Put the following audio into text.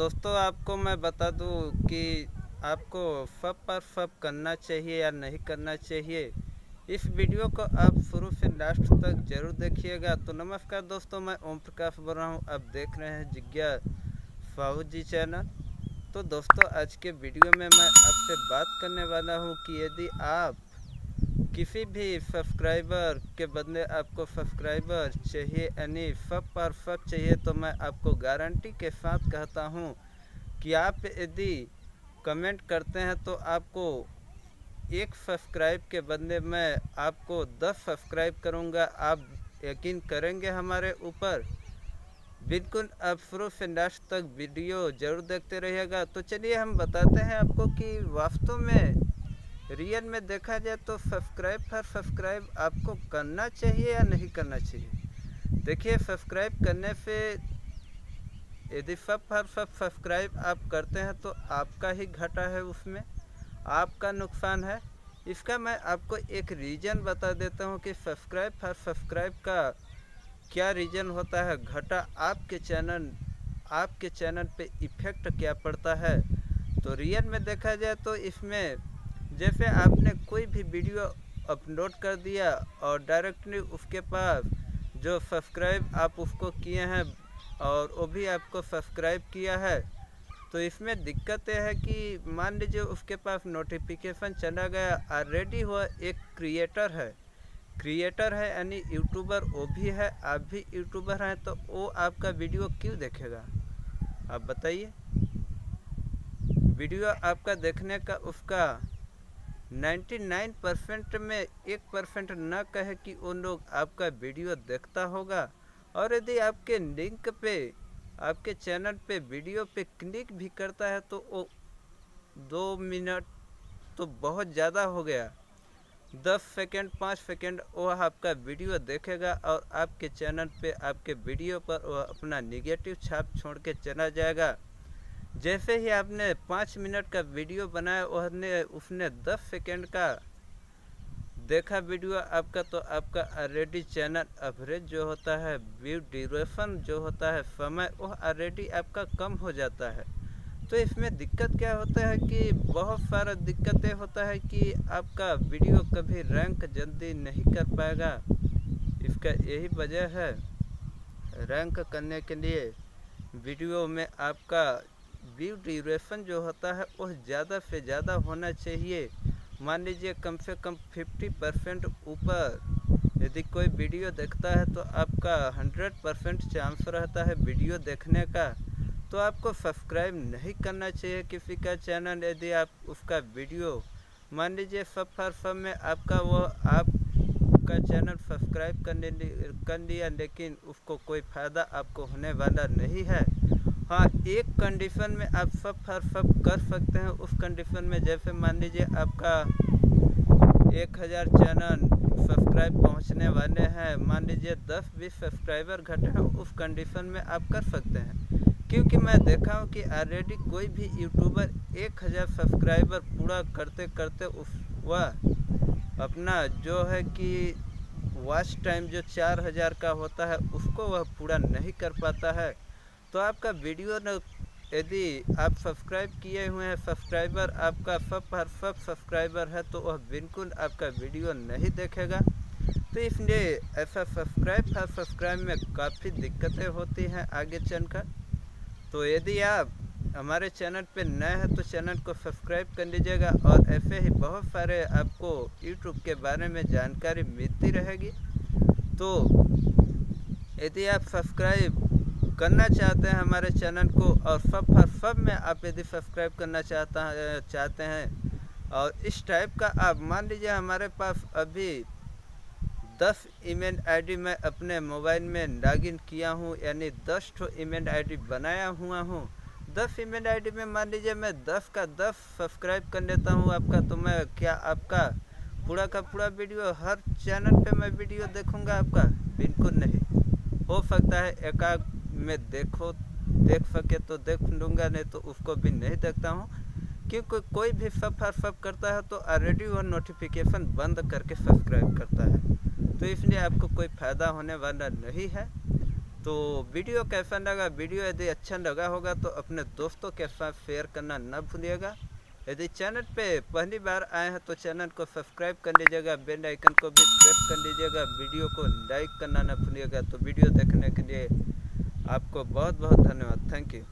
दोस्तों आपको मैं बता दूं कि आपको फप पर फप करना चाहिए या नहीं करना चाहिए। इस वीडियो को आप शुरू से लास्ट तक जरूर देखिएगा। तो नमस्कार दोस्तों, मैं ओम प्रकाश बोल रहा हूँ। आप देख रहे हैं जिज्ञासाहू जी चैनल। तो दोस्तों आज के वीडियो में मैं आपसे बात करने वाला हूँ कि यदि आप किसी भी सब्सक्राइबर के बदले आपको सब्सक्राइबर चाहिए यानी सब पर सब चाहिए, तो मैं आपको गारंटी के साथ कहता हूँ कि आप यदि कमेंट करते हैं तो आपको एक सब्सक्राइब के बदले मैं आपको 10 सब्सक्राइब करूँगा। आप यकीन करेंगे हमारे ऊपर। बिल्कुल आप शुरू से लास्ट तक वीडियो जरूर देखते रहिएगा। तो चलिए हम बताते हैं आपको कि वास्तव में रियल में देखा जाए तो सब्सक्राइब हर सब्सक्राइब आपको करना चाहिए या नहीं करना चाहिए। देखिए सब्सक्राइब करने से यदि सब हर सब सब्सक्राइब आप करते हैं तो आपका ही घाटा है, उसमें आपका नुकसान है। इसका मैं आपको एक रीज़न बता देता हूँ कि सब्सक्राइब हर सब्सक्राइब का क्या रीज़न होता है, घाटा आपके चैनल पे इफ़ेक्ट क्या पड़ता है। तो रियल में देखा जाए तो इसमें जैसे आपने कोई भी वीडियो अपलोड कर दिया और डायरेक्टली उसके पास जो सब्सक्राइब आप उसको किए हैं और वो भी आपको सब्सक्राइब किया है, तो इसमें दिक्कत यह है कि मान लीजिए उसके पास नोटिफिकेशन चला गया। ऑलरेडी हुआ एक क्रिएटर है यानी यूट्यूबर, वो भी है, आप भी यूट्यूबर हैं, तो वो आपका वीडियो क्यों देखेगा? आप बताइए। वीडियो आपका देखने का उसका 99% में 1% ना कहे कि उन लोग आपका वीडियो देखता होगा। और यदि आपके लिंक पे आपके चैनल पे वीडियो पे क्लिक भी करता है तो वो 2 मिनट तो बहुत ज़्यादा हो गया, 10 सेकेंड 5 सेकेंड वह आपका वीडियो देखेगा और आपके चैनल पे आपके वीडियो पर वह अपना निगेटिव छाप छोड़ के चला जाएगा। जैसे ही आपने 5 मिनट का वीडियो बनाया, उसने 10 सेकेंड का देखा वीडियो आपका, तो आपका ऑलरेडी चैनल एवरेज जो होता है, व्यू ड्यूरेशन जो होता है, समय, वह ऑलरेडी आपका कम हो जाता है। तो इसमें दिक्कत क्या होता है कि बहुत सारा दिक्कतें होता है कि आपका वीडियो कभी रैंक जल्दी नहीं कर पाएगा। इसका यही वजह है, रैंक करने के लिए वीडियो में आपका व्यू ड्यूरेशन जो होता है वह ज़्यादा से ज़्यादा होना चाहिए। मान लीजिए कम से कम 50% ऊपर यदि कोई वीडियो देखता है तो आपका 100% चांस रहता है वीडियो देखने का। तो आपको सब्सक्राइब नहीं करना चाहिए किसी का चैनल यदि आप उसका वीडियो मान लीजिए सब में आपका वो आपका चैनल सब्सक्राइब कर लिया लेकिन उसको कोई फ़ायदा आपको होने वाला नहीं है। हाँ, एक कंडीशन में आप सब कर सकते हैं। उस कंडीशन में जैसे मान लीजिए आपका 1000 चैनल सब्सक्राइब पहुँचने वाले हैं, मान लीजिए 10-20 सब्सक्राइबर घटे हैं, उस कंडीशन में आप कर सकते हैं। क्योंकि मैं देखा हूँ कि ऑलरेडी कोई भी यूट्यूबर 1000 सब्सक्राइबर पूरा करते करते वह अपना जो है कि वॉच टाइम जो 4000 का होता है उसको वह पूरा नहीं कर पाता है। तो आपका वीडियो न यदि आप सब्सक्राइब किए हुए हैं, सब्सक्राइबर आपका सब सब्सक्राइबर है, तो वह बिल्कुल आपका वीडियो नहीं देखेगा। तो इसलिए ऐसा सब्सक्राइब में काफ़ी दिक्कतें होती हैं आगे चलकर। तो यदि आप हमारे चैनल पे नए हैं तो चैनल को सब्सक्राइब कर लीजिएगा और ऐसे ही बहुत सारे आपको यूट्यूब के बारे में जानकारी मिलती रहेगी। तो यदि आप सब्सक्राइब करना चाहते हैं हमारे चैनल को और सब में आप यदि सब्सक्राइब करना चाहते हैं और इस टाइप का, आप मान लीजिए हमारे पास अभी 10 ईमेल आईडी मैं अपने मोबाइल में लॉगिन किया हूँ, यानी 10 ठो ईमेल आईडी बनाया हुआ हूँ। 10 ईमेल आईडी में मान लीजिए मैं 10 का 10 सब्सक्राइब कर लेता हूँ आपका, तो मैं क्या आपका पूरा का पूरा वीडियो हर चैनल पे मैं वीडियो देखूँगा आपका? बिल्कुल नहीं हो सकता है। एकाग में देख सके तो देख लूँगा, नहीं तो उसको भी नहीं देखता हूँ। क्योंकि कोई भी सब करता है तो ऑलरेडी वो नोटिफिकेशन बंद करके सब्सक्राइब करता है, तो इसलिए आपको कोई फ़ायदा होने वाला नहीं है। तो वीडियो कैसा लगा, वीडियो यदि अच्छा लगा होगा तो अपने दोस्तों के साथ शेयर करना न भूलिएगा। यदि चैनल पे पहली बार आए हैं तो चैनल को सब्सक्राइब कर लीजिएगा, बेल आइकन को भी प्रेस कर लीजिएगा, वीडियो को लाइक करना न भूलिएगा। तो वीडियो देखने के लिए आपको बहुत बहुत धन्यवाद, थैंक यू।